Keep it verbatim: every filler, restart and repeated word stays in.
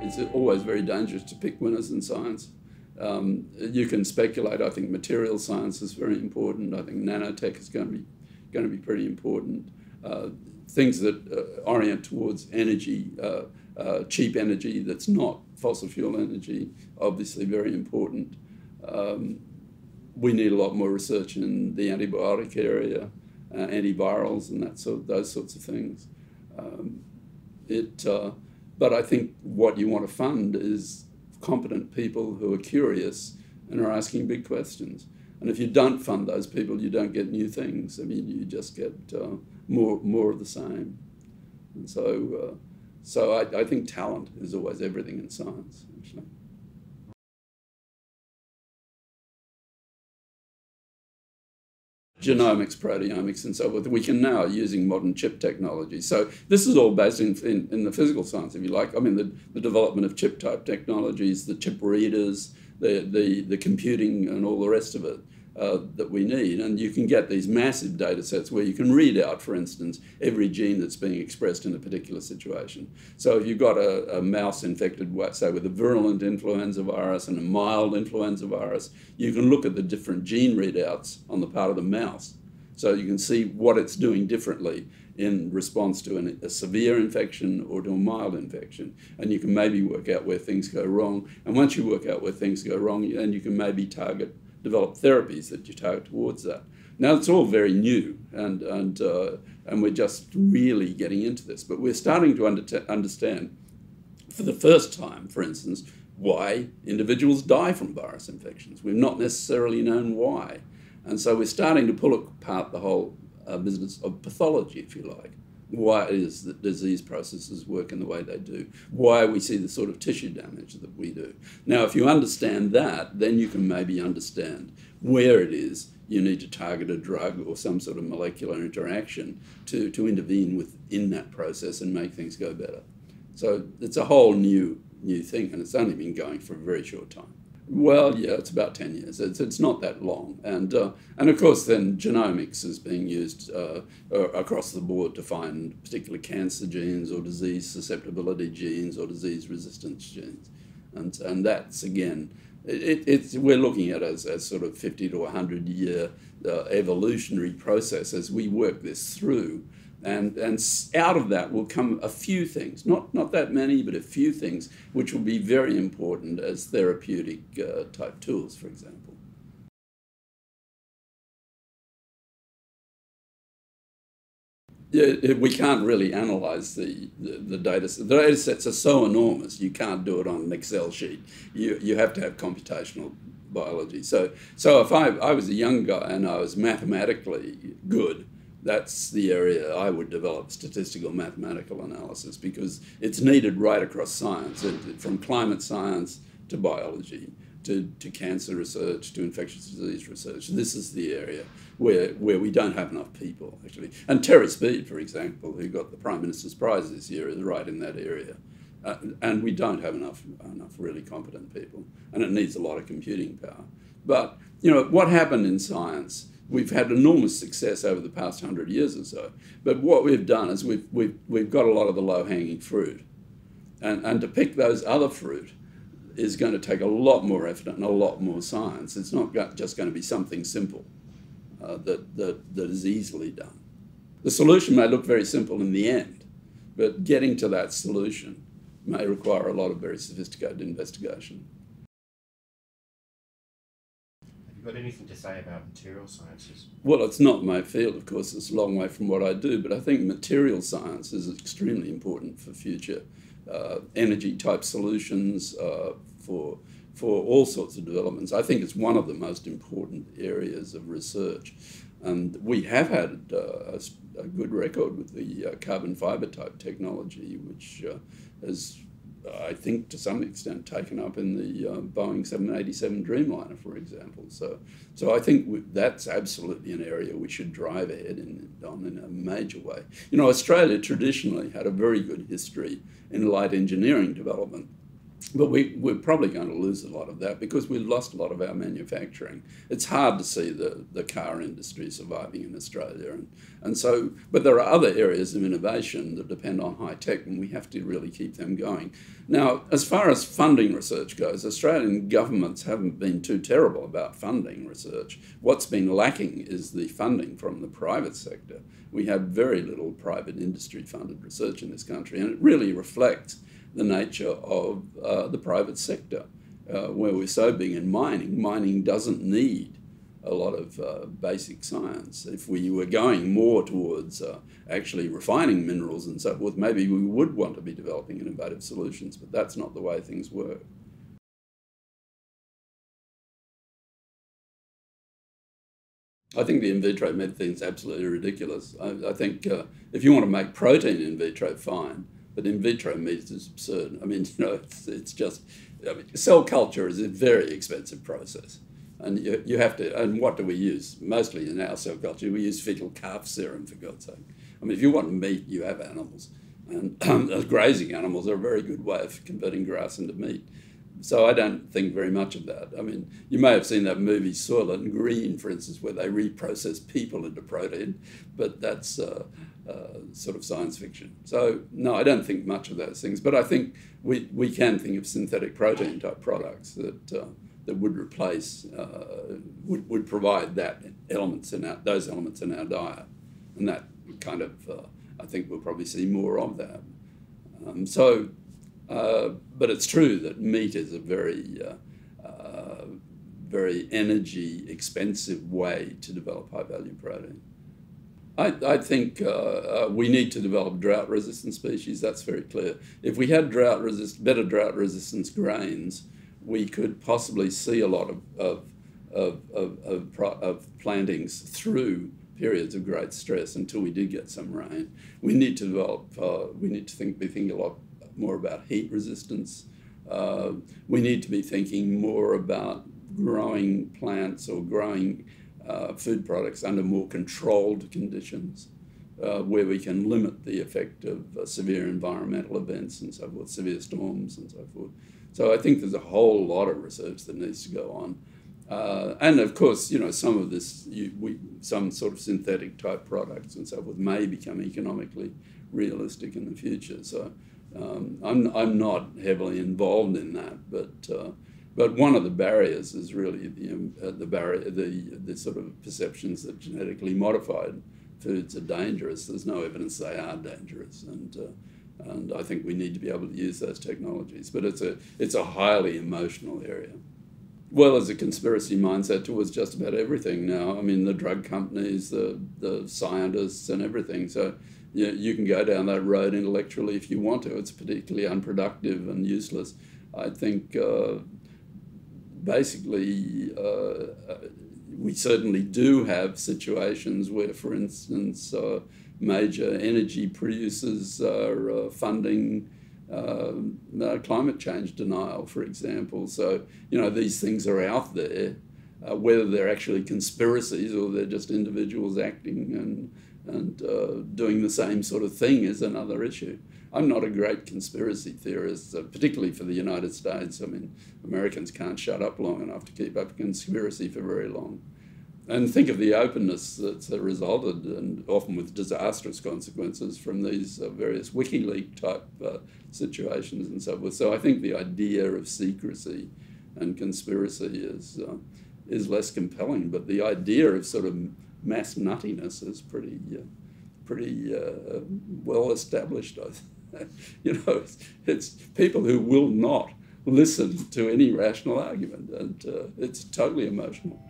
It's always very dangerous to pick winners in science. Um, you can speculate. I think material science is very important. I think nanotech is going to be going to be pretty important. Uh, things that uh, orient towards energy, uh, uh, cheap energy that's not fossil fuel energy, obviously very important. Um, we need a lot more research in the antibiotic area, uh, antivirals, and that sort of, those sorts of things. Um, it, uh, but I think what you want to fund is competent people who are curious and are asking big questions. And if you don't fund those people, you don't get new things. I mean, you just get uh, more, more of the same. And so, uh, so I, I think talent is always everything in science, actually. Genomics, proteomics, and so forth. We can now using modern chip technology. So this is all based in, in, in the physical science, if you like. I mean, the, the development of chip-type technologies, the chip readers, the, the, the computing, and all the rest of it uh, that we need. And you can get these massive data sets where you can read out, for instance, every gene that's being expressed in a particular situation. So if you've got a, a mouse infected, say, with a virulent influenza virus and a mild influenza virus, you can look at the different gene readouts on the part of the mouse. So you can see what it's doing differently in response to an, a severe infection or to a mild infection. And you can maybe work out where things go wrong. And once you work out where things go wrong, then you can maybe target, develop therapies that you target towards that. Now, it's all very new, and, and, uh, and we're just really getting into this. But we're starting to under understand, for the first time, for instance, why individuals die from virus infections. We've not necessarily known why. And so we're starting to pull apart the whole uh, business of pathology, if you like. Why it is that disease processes work in the way they do? Why we see the sort of tissue damage that we do? Now, if you understand that, then you can maybe understand where it is you need to target a drug or some sort of molecular interaction to, to intervene within that process and make things go better. So it's a whole new, new thing, and it's only been going for a very short time. Well, yeah, it's about ten years. It's, it's not that long. And, uh, and of course, then genomics is being used uh, across the board to find particular cancer genes or disease susceptibility genes or disease resistance genes. And, and that's, again, it, it's, we're looking at as a sort of fifty to one hundred year uh, evolutionary process as we work this through. And, and out of that will come a few things, not, not that many, but a few things, which will be very important as therapeutic uh, type tools, for example. Yeah, we can't really analyze the, the, the data sets. The data sets are so enormous, you can't do it on an Excel sheet. You, you have to have computational biology. So, so if I, I was a young guy and I was mathematically good, that's the area I would develop statistical mathematical analysis, because it's needed right across science, from climate science to biology, to, to cancer research, to infectious disease research. This is the area where, where we don't have enough people, actually. And Terry Speed, for example, who got the Prime Minister's Prize this year, is right in that area. Uh, and we don't have enough, enough really competent people, and it needs a lot of computing power. But, you know, what happened in science? We've had enormous success over the past hundred years or so. But what we've done is we've, we've, we've got a lot of the low-hanging fruit. And, and to pick those other fruit is going to take a lot more effort and a lot more science. It's not just going to be something simple uh, that, that, that is easily done. The solution may look very simple in the end, but getting to that solution may require a lot of very sophisticated investigation. Got anything to say about material sciences? Well, it's not my field, of course. It's a long way from what I do, but I think material science is extremely important for future uh, energy-type solutions, uh, for, for all sorts of developments. I think it's one of the most important areas of research. And we have had uh, a, a good record with the uh, carbon fibre-type technology, which uh, has, I think, to some extent taken up in the uh, Boeing seven eighty-seven Dreamliner, for example. So, so I think we, that's absolutely an area we should drive ahead in, on in a major way. You know, Australia traditionally had a very good history in light engineering development. But we, we're probably going to lose a lot of that because we lost a lot of our manufacturing. It's hard to see the, the car industry surviving in Australia. And, and so, but there are other areas of innovation that depend on high tech, and we have to really keep them going. Now, as far as funding research goes, Australian governments haven't been too terrible about funding research. What's been lacking is the funding from the private sector. We have very little private industry funded research in this country, and it really reflects the nature of uh, the private sector, uh, where we're so big in mining. Mining doesn't need a lot of uh, basic science. If we were going more towards uh, actually refining minerals and so forth, maybe we would want to be developing innovative solutions, but that's not the way things work. I think the in vitro med thing is absolutely ridiculous. I, I think uh, if you want to make protein in vitro, fine. But in vitro meat is absurd. I mean, you know, it's, it's just, I mean, cell culture is a very expensive process. And you, you have to, and what do we use? Mostly in our cell culture, we use fetal calf serum, for God's sake. I mean, if you want meat, you have animals. And um, grazing animals are a very good way of converting grass into meat. So I don't think very much of that. I mean, you may have seen that movie Soylent Green, for instance, where they reprocess people into protein, but that's uh, uh, sort of science fiction. So no, I don't think much of those things, but I think we, we can think of synthetic protein type products that, uh, that would replace, uh, would, would provide that elements in our, those elements in our diet. And that kind of, uh, I think we'll probably see more of that. Um, so. Uh, but it's true that meat is a very, uh, uh, very energy-expensive way to develop high-value protein. I, I think uh, uh, we need to develop drought-resistant species. That's very clear. If we had drought resist, better drought-resistant grains, we could possibly see a lot of of of, of, of, of plantings through periods of great stress until we did get some rain. We need to develop. Uh, we need to think. Be thinking a lot more about heat resistance. Uh, we need to be thinking more about growing plants or growing uh, food products under more controlled conditions uh, where we can limit the effect of uh, severe environmental events and so forth, severe storms and so forth. So I think there's a whole lot of research that needs to go on. Uh, and of course, you know, some of this, you, we, some sort of synthetic type products and so forth may become economically realistic in the future. So. Um, I'm, I'm not heavily involved in that, but uh, but one of the barriers is really the uh, the barrier the the sort of perceptions that genetically modified foods are dangerous. There's no evidence they are dangerous, and uh, and I think we need to be able to use those technologies. But it's a it's a highly emotional area. Well, there's a conspiracy mindset towards just about everything now. I mean, the drug companies, the the scientists, and everything. So. You, you can go down that road intellectually if you want to. It's particularly unproductive and useless. I think uh, basically uh, we certainly do have situations where, for instance, uh, major energy producers are uh, funding uh, climate change denial, for example. So, you know, these things are out there, uh, whether they're actually conspiracies or they're just individuals acting and and uh, doing the same sort of thing is another issue. I'm not a great conspiracy theorist, uh, particularly for the United States. I mean, Americans can't shut up long enough to keep up a conspiracy for very long. And think of the openness that's uh, resulted, and often with disastrous consequences, from these uh, various WikiLeaks type uh, situations and so forth. So I think the idea of secrecy and conspiracy is, uh, is less compelling, but the idea of sort of mass nuttiness is pretty, uh, pretty uh, well established. You know, it's, it's people who will not listen to any rational argument, and uh, it's totally emotional.